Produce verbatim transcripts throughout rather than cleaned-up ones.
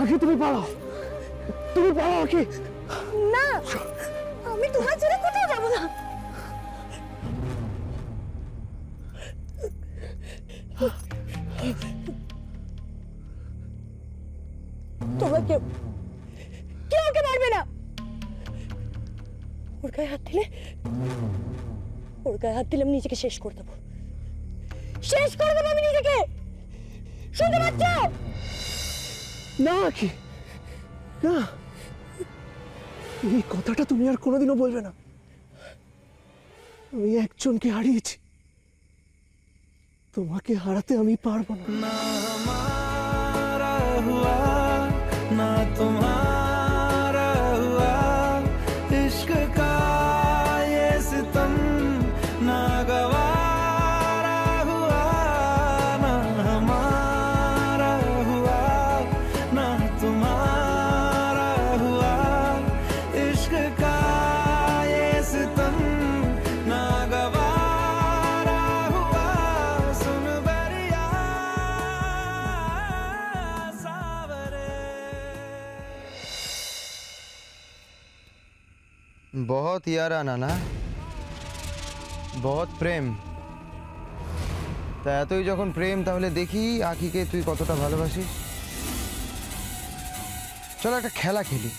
আগে তুমি পালাও, তুমি পালাও আগে। না, আমি তোমার ছেড়ে কোথাও যাবো না। তোমাকে কেউ ওকে মারবে না। ওর গায়ে হাত দিলে, ওর গায়ে হাত দিলে আমি নিজেকে শেষ করে দেবো, শেষ করে দেবো আমি নিজেকে। শুনতে পাচ্ছ না? কি না, এই কথাটা তুমি আর কোনোদিনও বলবে না। আমি একজনকে হারিয়েছি, তোমাকে হারাতে আমি পারবো না। না আমারা হুয়া না তোমারা হুয়া, ইশক কা ইয়ে সিতম না গওয়ারা হুয়া। না আমারা হুয়া না তোমারা হুয়া, ইশক কা ইয়ে সিতম না গওয়া। बहुत यारा नाना, बहुत प्रेम। ता एतोई जखन प्रेम, ताहले देखी आखिके तुई कतटा भालोबासिस। चलो एक खेला खेली,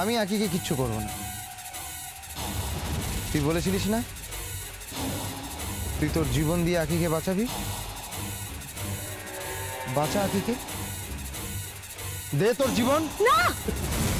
आमी आखिके किच्छु करब ना। तुई बोलेछिलिस ना तुई तोर जीवन दिए आखिके बाँचाबि, बाँचा आखिके, दे तोर जीवन। ना